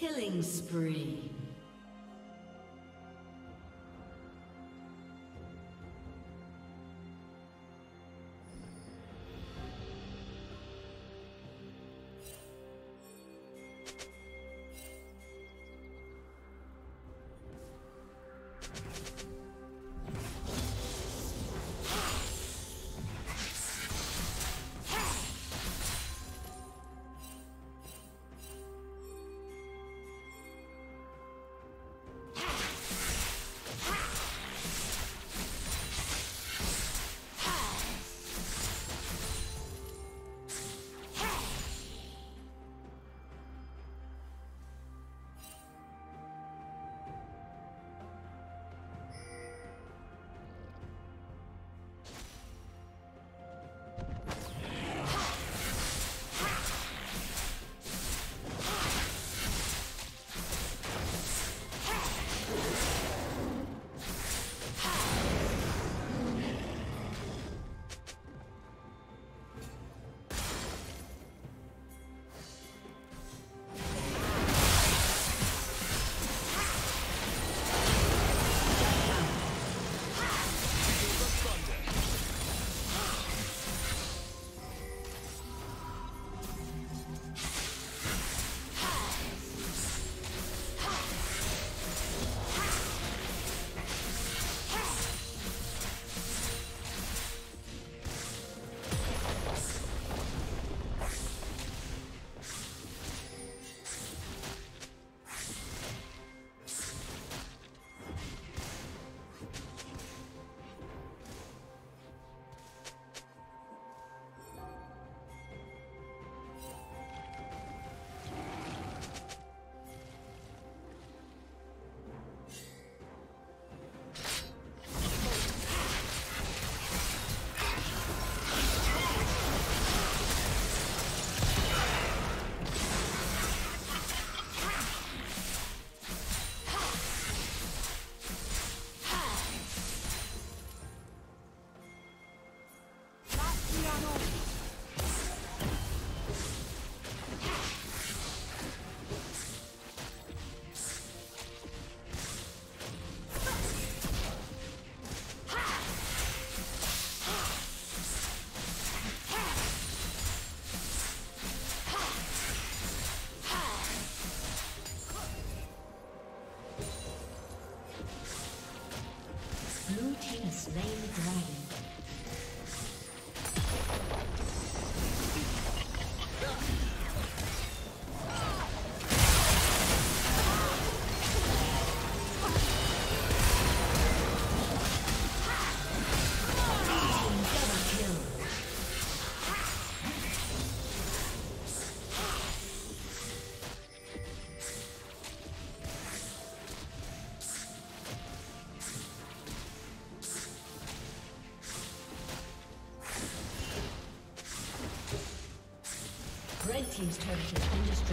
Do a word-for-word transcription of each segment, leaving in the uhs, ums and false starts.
Killing spree. Red team's turret has been destroyed.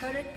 Turret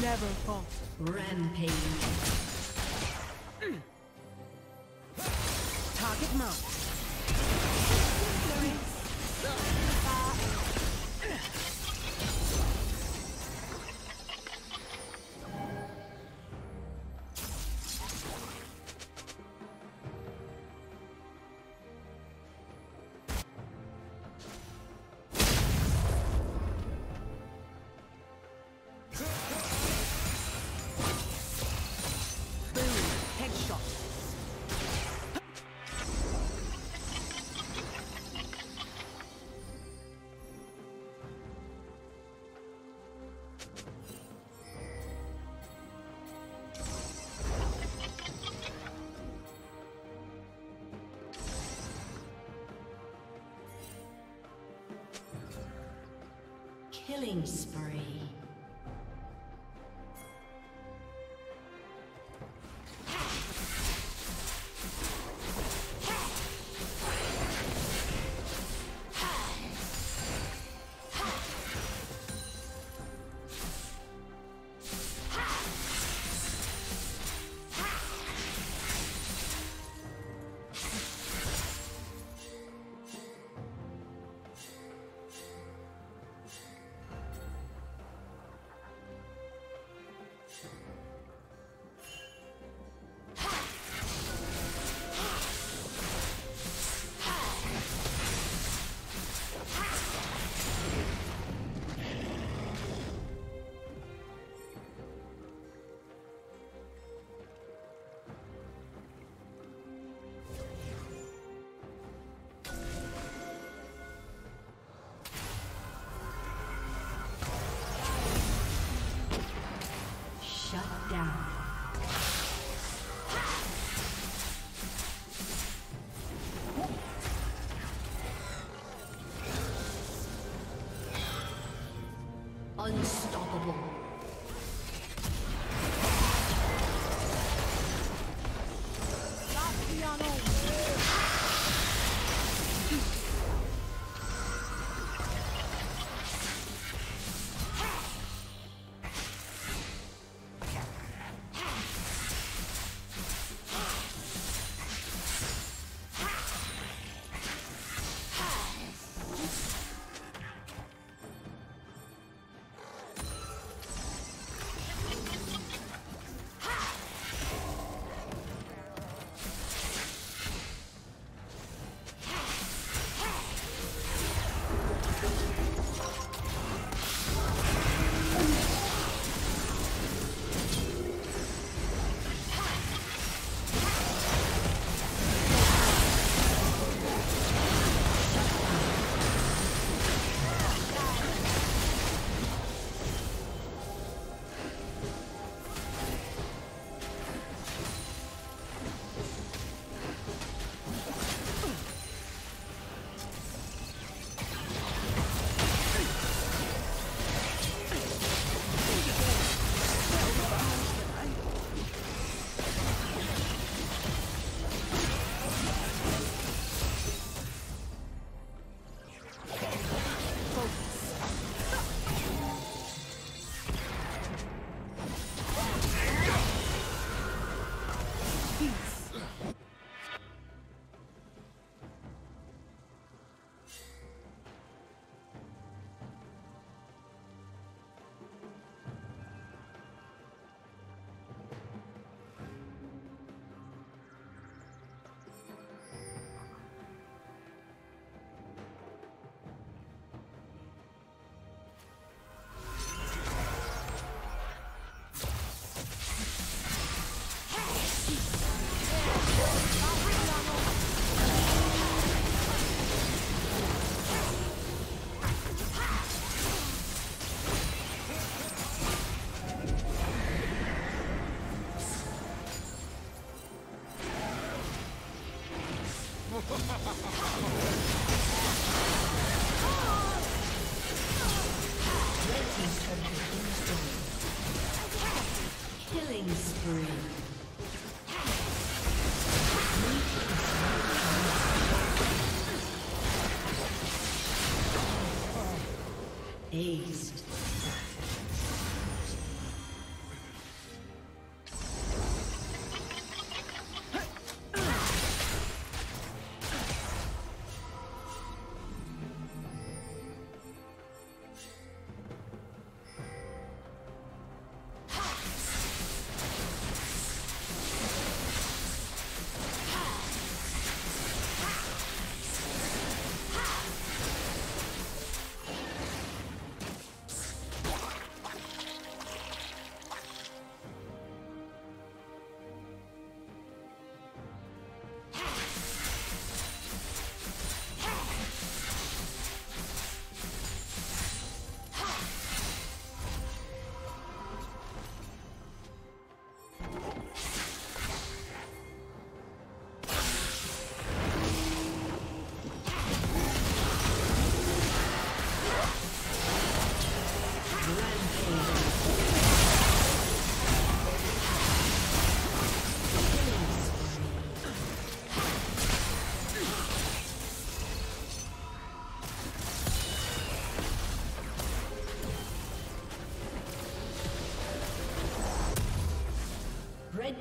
Never fall. Rampage. Mm. Target marked. Shot. Killing spree. Unstoppable. Killing spree. Red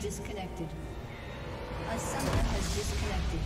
Disconnected. A summoner has disconnected.